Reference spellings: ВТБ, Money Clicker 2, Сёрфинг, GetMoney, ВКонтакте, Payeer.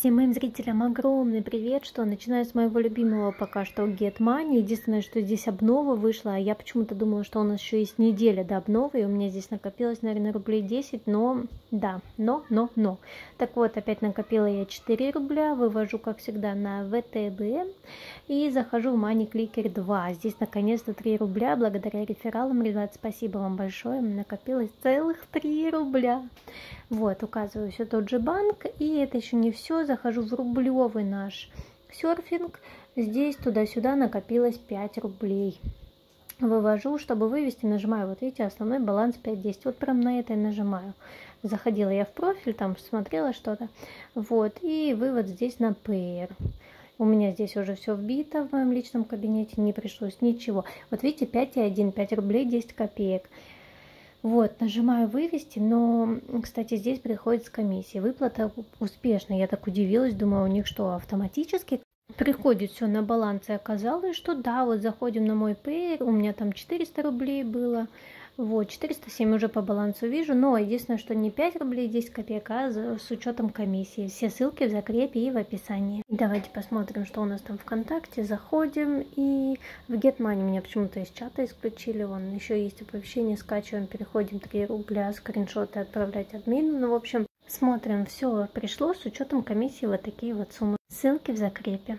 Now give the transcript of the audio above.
Всем моим зрителям огромный привет, что начинаю с моего любимого пока что GetMoney. Единственное, что здесь обнова вышла, я почему-то думала, что у нас еще есть неделя до обновы, и у меня здесь накопилось, наверное, рублей 10, но да, но. Так вот, опять накопила я 4 рубля, вывожу, как всегда, на ВТБ и захожу в Money Clicker 2. Здесь, наконец-то, 3 рубля, благодаря рефералам, ребят, спасибо вам большое, накопилось целых 3 рубля. Вот, указываю все тот же банк, и это еще не все. Захожу в рублевый наш серфинг, здесь туда-сюда накопилось 5 рублей. Вывожу, чтобы вывести, нажимаю, вот видите, основной баланс 5-10, вот прям на это и нажимаю. Заходила я в профиль, там смотрела что-то, вот, и вывод здесь на Payeer. У меня здесь уже все вбито в моем личном кабинете, не пришлось ничего. Вот видите, 5,1, 5 рублей, 10 копеек. Вот, нажимаю «Вывести», но, кстати, здесь приходит комиссия. Выплата успешна. Я так удивилась, думаю, у них что, автоматически приходит все на баланс, и оказалось, что да, вот заходим на мой Payeer, у меня там 400 рублей было, вот, 407 уже по балансу вижу, но единственное, что не 5 рублей, 10 копеек, а с учетом комиссии. Все ссылки в закрепе и в описании. Давайте посмотрим, что у нас там ВКонтакте, заходим, и в GetMoney меня почему-то из чата исключили, вон, еще есть оповещение, скачиваем, переходим, 3 рубля, скриншоты отправлять админу, ну, в общем, смотрим, все пришло с учетом комиссии, вот такие вот суммы. Ссылки в закрепе.